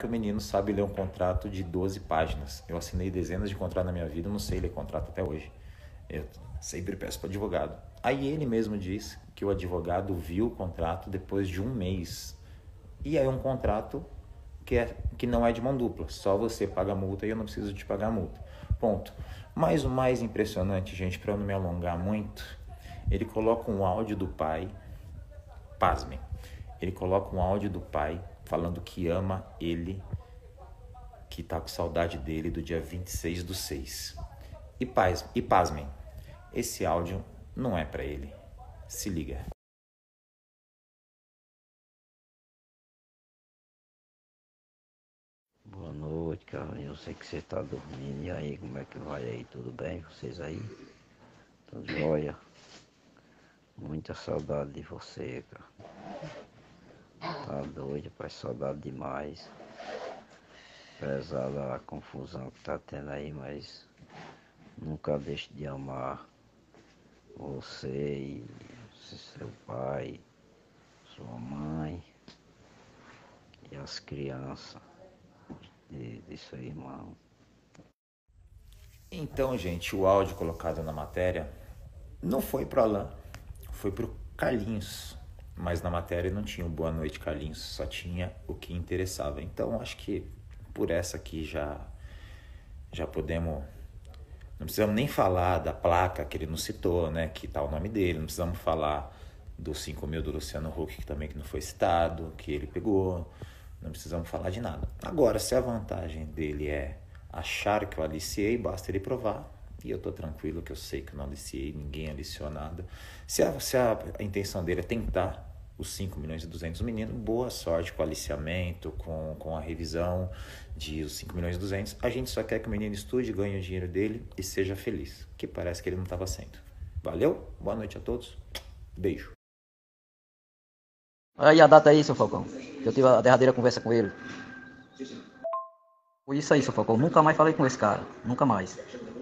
que o menino sabe ler um contrato de 12 páginas. Eu assinei dezenas de contratos na minha vida, não sei ler contrato até hoje. Eu sempre peço para o advogado. Aí ele mesmo diz que o advogado viu o contrato depois de um mês. E aí é um contrato que não é de mão dupla. Só você paga a multa e eu não preciso te pagar a multa. Ponto. Mas o mais impressionante, gente, para eu não me alongar muito, ele coloca um áudio do pai, pasmem, ele coloca um áudio do pai falando que ama ele, que tá com saudade dele do dia 26/6. E pasmem, esse áudio não é para ele. Se liga. Boa noite, cara. Eu sei que você tá dormindo. E aí, como é que vai aí? Tudo bem? Vocês aí? Tudo jóia? Muita saudade de você, cara. Tá doido, pai, saudade demais. Apesar da confusão que tá tendo aí, mas nunca deixo de amar você e seu pai, sua mãe e as crianças de seu irmão. Então, gente, o áudio colocado na matéria não foi pro Alain, foi pro Carlinhos. Mas na matéria não tinha o Boa Noite Carlinhos, só tinha o que interessava. Então acho que por essa aqui já podemos... Não precisamos nem falar da placa que ele não citou, né? Que tá o nome dele. Não precisamos falar dos 5 mil do Luciano Huck, que também não foi citado, que ele pegou. Não precisamos falar de nada. Agora, se a vantagem dele é achar que eu aliciei, basta ele provar. E eu tô tranquilo que eu sei que eu não aliciei, ninguém aliciou nada. Se a intenção dele é tentar os 5.200.000 do menino, boa sorte com o aliciamento, com a revisão de os 5.200.000. A gente só quer que o menino estude, ganhe o dinheiro dele e seja feliz, que parece que ele não estava sendo. Valeu, boa noite a todos, beijo. Aí a data aí, seu Falcão, eu tive a derradeira conversa com ele. Foi isso aí, seu Falcão, nunca mais falei com esse cara, nunca mais.